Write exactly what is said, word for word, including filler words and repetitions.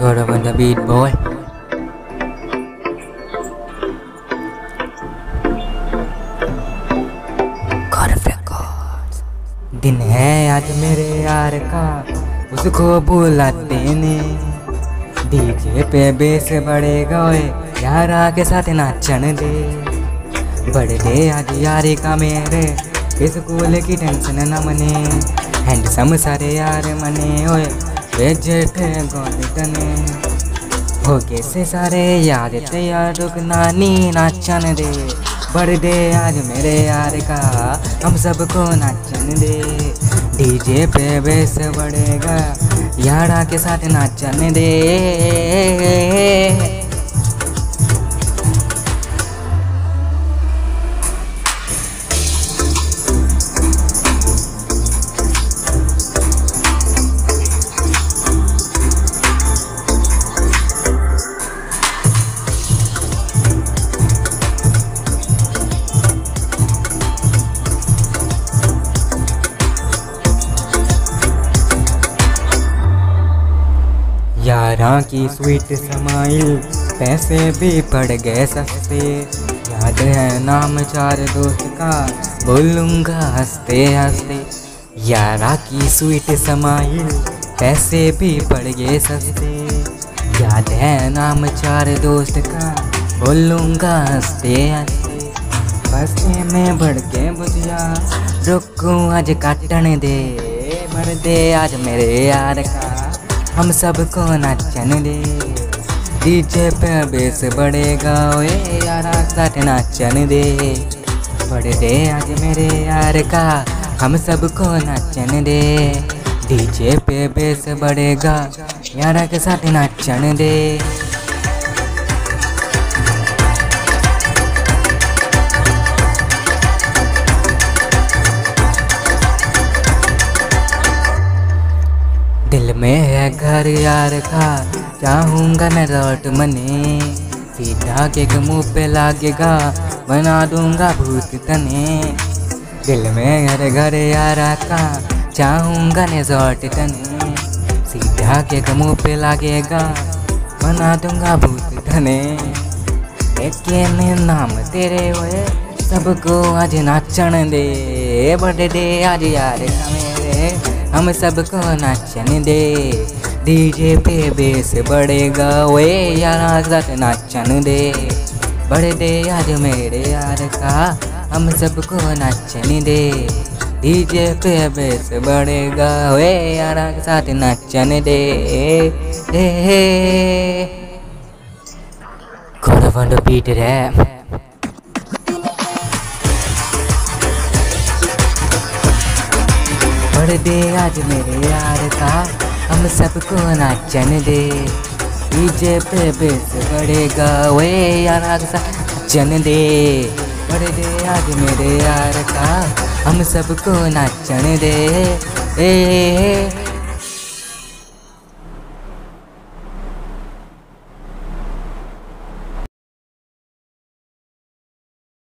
Got up on the beat, boy. दिन है आज मेरे यार का, उसको बुलाते ने डीजे पे बेस बढ़ेगा यारा के साथ नाचन दे। बर्थडे आज यार का मेरे, स्कूल की टेंशन न मने। हैंडसम सारे यार मने ओए बेजेट गोदने। हो कैसे सारे यार तैयार, रुकना नी नाचन दे। बर्थडे आज मेरे यार का, हम सबको नाचन दे। डीजे पे बेस बढ़ेगा यारा के साथ नाचन दे। यारा की स्वीट समाइल, पैसे भी पड़ गए सस्ते। याद है नाम चार दोस्त का, बोलूँगा हंसते हंसते। यारा की स्वीट समाइल, पैसे भी पड़ गए सस्ते। याद है नाम चार दोस्त का, बोलूँगा हंसते हंसते। बस्ते में बढ़ के बुझिया, रुकूँ आज काटने दे। बर्थडे आज मेरे यार का, हम सबको नाचन दे। डीजे पे बेस बढ़ेगा ओए यारा साथ नाचन दे। बर्थडे आज मेरे यार का, हम सबको नाचन दे। डीजे पे बेस बढ़ेगा यारा के साथ नाचन दे। दिल में है घर यार का, चाहूँगा मैं लौट मने। सीधा के मुँह पे लागेगा, बना दूंगा भूत तने। दिल में घर घर यार का, चाहूँगा मैं लौट तने। सीधा के मुँह पे लागेगा, बना दूंगा भूत तने। एक में नाम तेरे हुए, सबको आज नाचन दे। बर्थडे आज यार का मेरे, हम सबको नाचन दे। डीजे पे बेस बढ़ेगा ओए यारा साथ नाचन दे। बर्थडे आज मेरे यार का, हम सबको नाचन दे। डीजे पे बेस बढ़ेगा ओए यारा साथ नाचन दे। घोड़ा फंडो पीट रहे। बर्थडे आज मेरे यार का, हम सबको नाचन दे। डीजे पे बेस बढ़ेगा वे यारा के साथ नाचन दे। बर्थडे आज मेरे यार का, हम सबको नाचन दे। ए